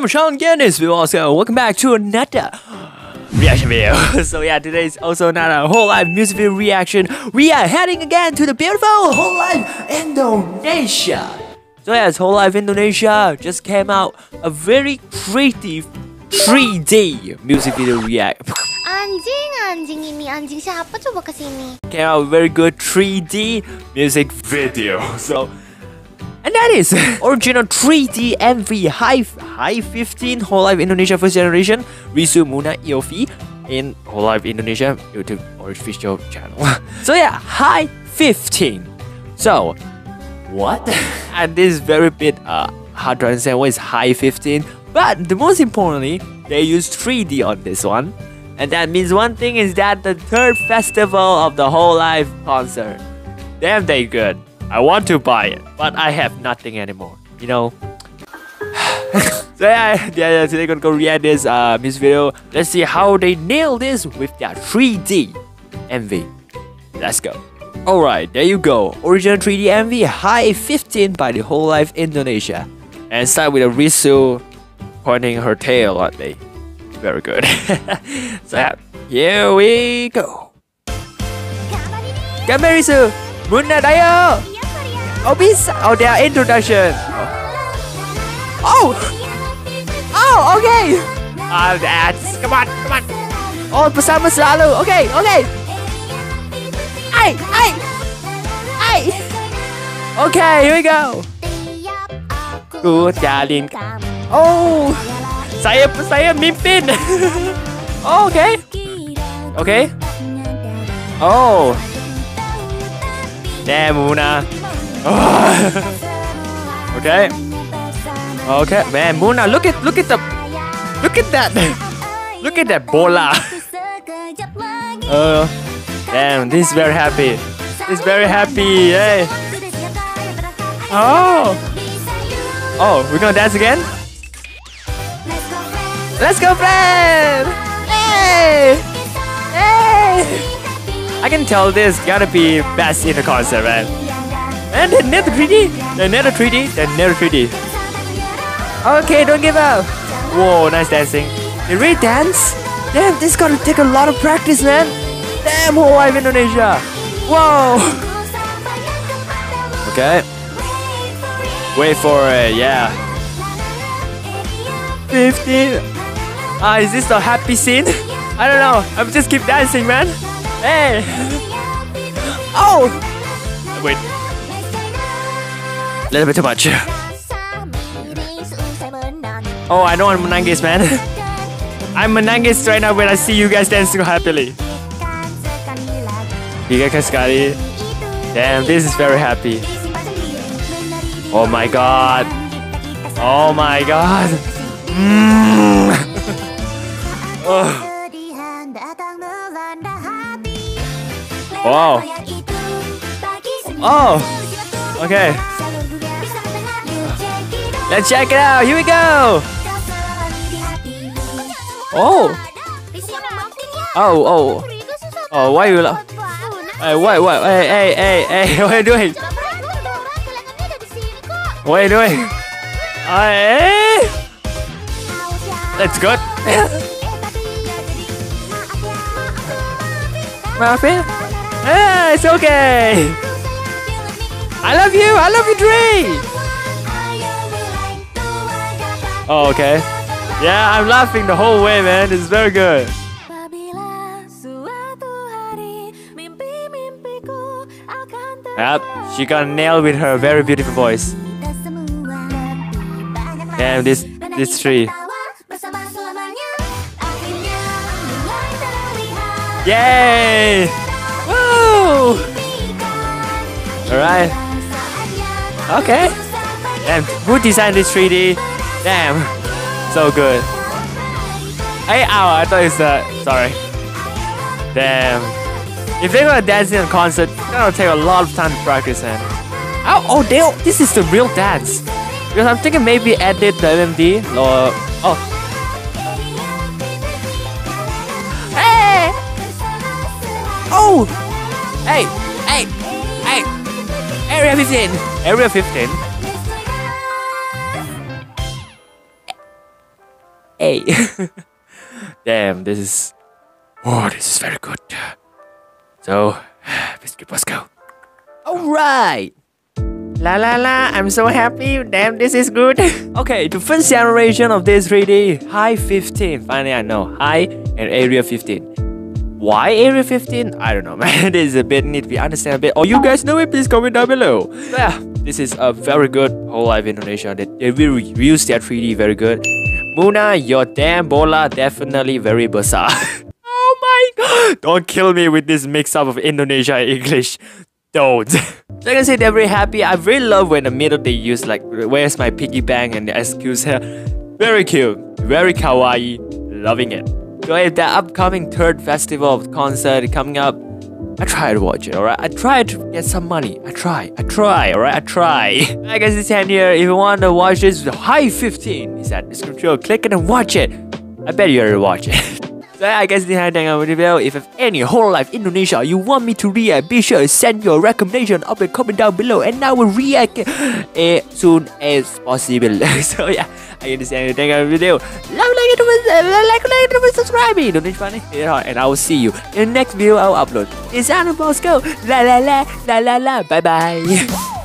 I'm Sean Guinness with Bosco. Welcome back to another reaction video. So yeah, today is also another Whole Life music video reaction. We are heading again to the beautiful Whole Life Indonesia. So yes, Whole Life Indonesia just came out a very creative 3D music video react. Anjing ini, anjing siapa coba kesini? Came out a very good 3D music video. So. And that is original 3D MV HI-15 Whole Life Indonesia First Generation Risu, Moona, Iofi in Whole Life Indonesia YouTube official channel. So yeah, HI-15. So what? And this is very bit hard to understand what is HI-15. But the most importantly, they use 3D on this one, and that means one thing is that the third festival of the Whole Life concert. Damn, they good. I want to buy it, but I have nothing anymore, you know. So yeah, today gonna go react this music video. Let's see how they nail this with their 3D MV. Let's go. Alright, there you go. Original 3D MV HI-15 by the Whole Life Indonesia. And start with a Risu pointing her tail at me. Very good. So yeah, here we go. Come here, Risu! Moona, dayo! Oh, their introduction. Oh, okay. That's come on. Oh, bersama selalu. Okay. Ay. Okay, here we go. Ku jalin. Oh, saya mimpin. Okay. Oh, damn, Moona. Okay, man, Moona, look at that, look at that bola. Damn, this is very happy, hey. Oh, we're gonna dance again. Let's go, friend. Hey, I can tell this gotta be best in the concert, man. And they're never 3D. Okay, don't give up. Whoa, nice dancing. They really dance? Damn, this is gonna take a lot of practice, man. Damn, Whole Life Indonesia. Whoa. Okay. Wait for it, yeah. 15. Is this the happy scene? I don't know. I'm just keep dancing, man. Hey. Oh. Wait. Little bit too much. Oh, I know I'm menangis, man. I'm menangis right now when I see you guys dancing happily. Damn, this is very happy. Oh my god. Oh. Wow. Oh. Okay. Let's check it out. Here we go. Oh! Why you laugh? Why? Hey! What are you doing? Hey! That's good. Maafin? Hey, it's okay. I love you, Dre. Oh, okay. Yeah, I'm laughing the whole way, man. It's very good. Yep, she got nailed with her very beautiful voice. Damn, this tree. Yay! Woo! Alright. Okay. Damn, who designed this 3D? Damn, so good. Hey, ow, I thought it's sorry. Damn. If they're gonna dance in a concert, they're gonna take a lot of time to practice, man. This is the real dance. Because I'm thinking maybe edit the MMD or... Oh. Hey! Oh! Hey! Area 15! Hey! Damn, this is... Oh, this is very good. So, Mr. Bosco. Alright! La la la, I'm so happy. Damn, this is good. Okay, the first generation of this 3D, HI-15. Finally, I know. HI and Area 15. Why Area 15? I don't know, man. This is a bit need to be understand a bit. Or you guys know it, please comment down below. Yeah, this is a very good Whole Life Indonesia. They will use their 3D very good. Moona, your damn bola definitely very besar. Oh my god. Don't kill me with this mix-up of Indonesia and English. Don't. Like I said, they're very happy. I really love when the middle they use like, where's my piggy bank, and the excuse her. Very cute, very kawaii, loving it. So if the upcoming third festival of concert coming up, I try to watch it, alright? I try to get some money. I try, alright? I try. I guess it's end here. If you want to watch this, HI-15 is at description. Click it and watch it. I bet you already watch it. So I guess this is the end of the video. If you have any Whole Life Indonesia you want me to react, be sure to send your recommendation up and comment down below, and I will react as soon as possible. So yeah, I guess this is the end of the video. Like, subscribe, don't be funny, and I will see you in the next video I will upload. It's Anime Bosco. La la la, la la la, bye bye.